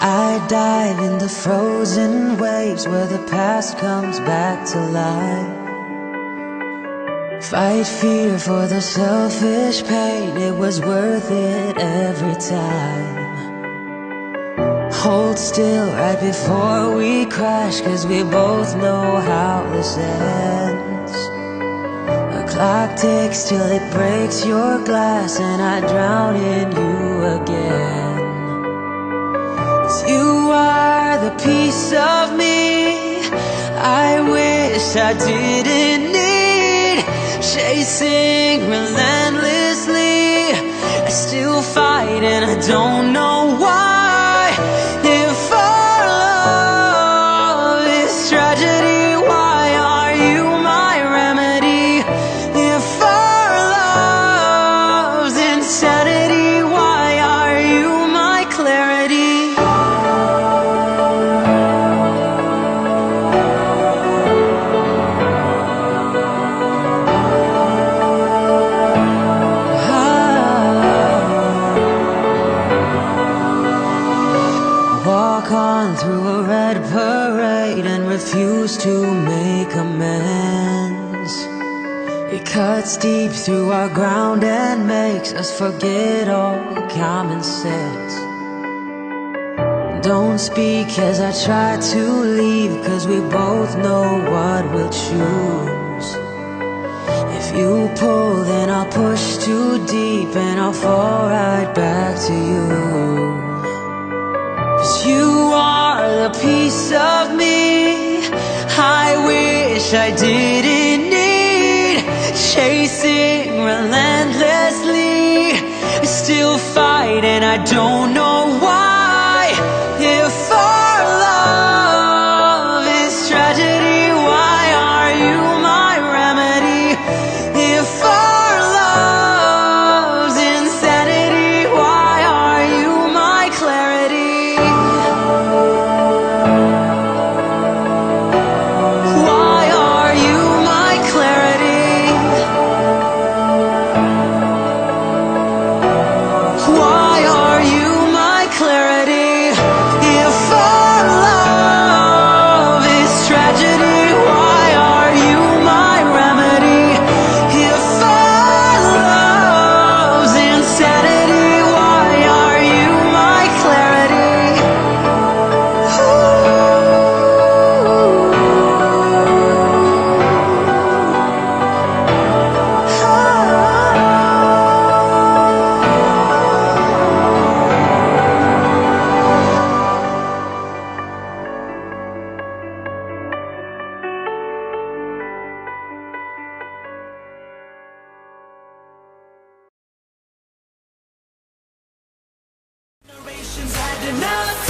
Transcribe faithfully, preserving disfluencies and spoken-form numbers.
I dive in the frozen waves where the past comes back to life. Fight fear for the selfish pain, it was worth it every time. Hold still right before we crash, cause we both know how this ends. A clock ticks till it breaks your glass, and I drown in you again. You are the piece of me I wish I didn't need. Chasing relentlessly, I still fight and I don't know why. If our love is tragedy, why are you my remedy? If our love's insanity, why are you my clarity? Through a red parade and refuse to make amends. It cuts deep through our ground and makes us forget all common sense. Don't speak as I try to leave, cause we both know what we'll choose. If you pull then I'll push too deep and I'll fall right back to you. Cause you are the piece of me I wish I didn't need. Chasing relentlessly, I still fight and I don't know why. If our love is tragedy, why are you my remedy? If our love's insanity, why are you my clarity? Enough.